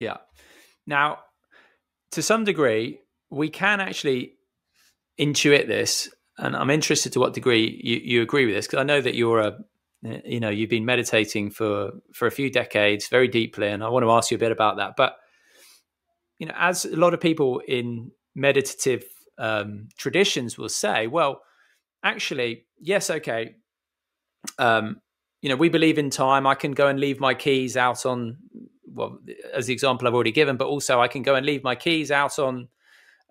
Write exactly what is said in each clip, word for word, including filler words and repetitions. Yeah. Now, to some degree, we can actually intuit this, and I'm interested to what degree you, you agree with this, because I know that you're a, you know, you've been meditating for for a few decades very deeply, and I want to ask you a bit about that. But you know, as a lot of people in meditative um, traditions will say, well, actually, yes, okay, um, you know, we believe in time. I can go and leave my keys out on, well, as the example I've already given, but also I can go and leave my keys out on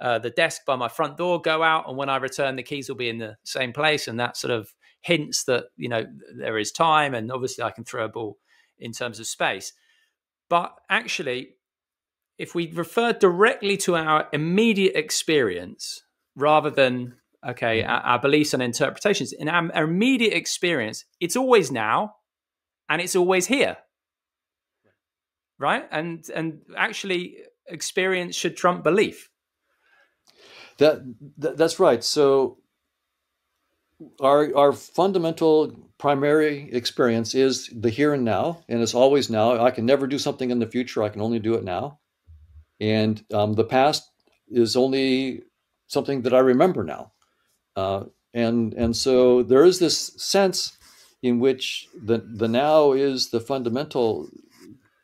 uh, the desk by my front door, go out, and when I return, the keys will be in the same place, and that sort of hints that, you know, there is time, and obviously I can throw a ball in terms of space. But actually, if we refer directly to our immediate experience rather than, okay, our, our beliefs and interpretations, in our, our immediate experience, it's always now and it's always here, right? And and actually experience should trump belief. That, that that's right. So our our fundamental primary experience is the here and now, and it's always now. I can never do something in the future. I can only do it now. And um, the past is only something that I remember now. Uh, and and so there is this sense in which the, the now is the fundamental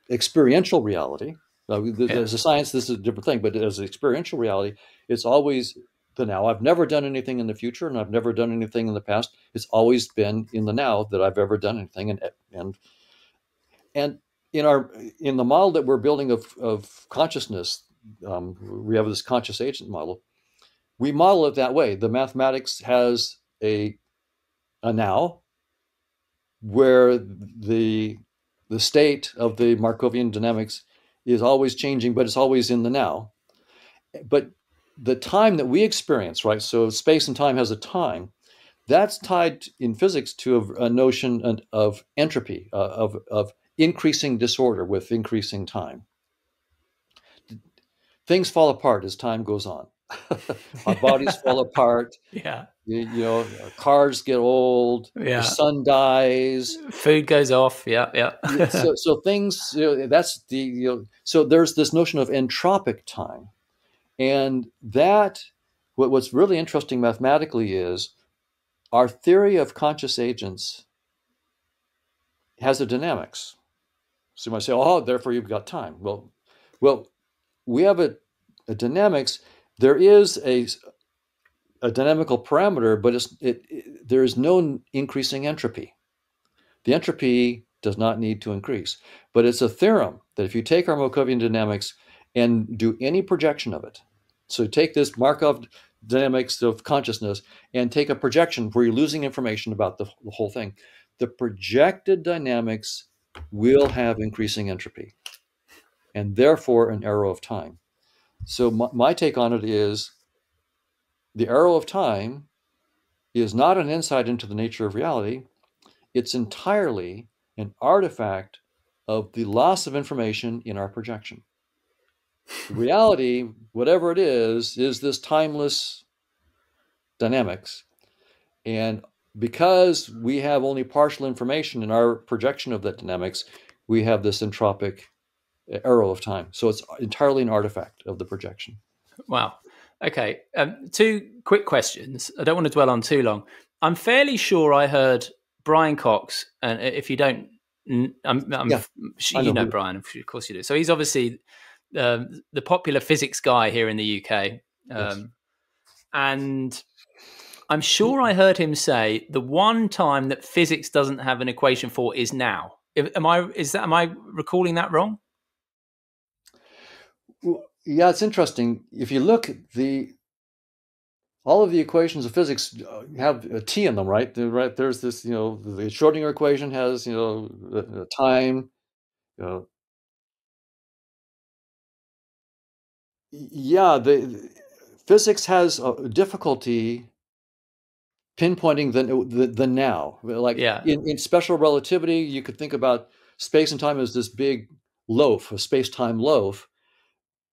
experiential reality. Uh, as a science, this is a different thing, but as an experiential reality, it's always the now. I've never done anything in the future, and I've never done anything in the past. It's always been in the now that I've ever done anything. And and and in our in the model that we're building of, of consciousness, um, we have this conscious agent model. We model it that way. The mathematics has a a now, where the the state of the Markovian dynamics is always changing, but it's always in the now. But the time that we experience, right? So space and time has a time. That's tied in physics to a, a notion of entropy, uh, of of increasing disorder with increasing time. Things fall apart as time goes on. Our bodies fall apart. Yeah. You, you know, cars get old. Yeah. The sun dies. Food goes off. Yeah. Yeah. so, so things, you know, that's the, you know, so there's this notion of entropic time. And that, what, what's really interesting mathematically is our theory of conscious agents has a dynamics. So you might say, oh, therefore you've got time. Well, well, we have a, a dynamics. There is a, a dynamical parameter, but it's, it, it, there is no increasing entropy. The entropy does not need to increase. But it's a theorem that if you take our Markovian dynamics and do any projection of it, so take this Markov dynamics of consciousness and take a projection where you're losing information about the, the whole thing, the projected dynamics will have increasing entropy and therefore an arrow of time. So my, my take on it is the arrow of time is not an insight into the nature of reality. It's entirely an artifact of the loss of information in our projection. Reality, whatever it is, is this timeless dynamics. And because we have only partial information in our projection of that dynamics, we have this entropic arrow of time. So it's entirely an artifact of the projection. Wow. Okay. Um, two quick questions. I don't want to dwell on too long. I'm fairly sure I heard Brian Cox, and if you don't, I'm, I'm, yeah, you I know, know Brian, of course you do. So he's obviously um, the popular physics guy here in the U K. Um, yes. And I'm sure I heard him say the one time that physics doesn't have an equation for is now. Am I, is that, am I recalling that wrong? Yeah, it's interesting. If you look, the all of the equations of physics have a t in them, right? They're right. There's this, you know, the Schrodinger equation has, you know, time. You know. Yeah, the, the physics has a difficulty pinpointing the the, the now. Like yeah. in, in special relativity, you could think about space and time as this big loaf, a space-time loaf.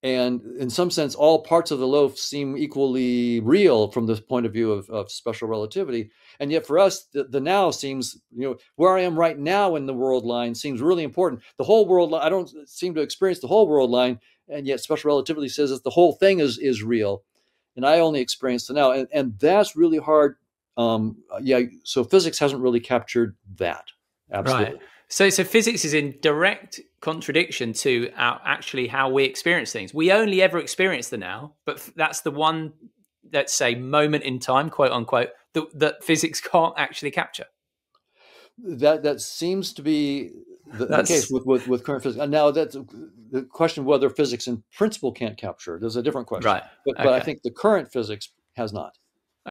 And in some sense, all parts of the loaf seem equally real from the point of view of, of special relativity. And yet for us, the, the now seems, you know, where I am right now in the world line seems really important. The whole world, I don't seem to experience the whole world line. And yet special relativity says that the whole thing is, is real. And I only experience the now. And, and that's really hard. Um, yeah. So physics hasn't really captured that. Absolutely. Right. So, so physics is in direct contradiction to our, actually how we experience things. We only ever experience the now, but that's the one, let's say, moment in time, quote unquote, that, that physics can't actually capture. That that seems to be the, the case with, with with current physics. And now that's the question of whether physics in principle can't capture. There's a different question, right? But, okay. but I think the current physics has not.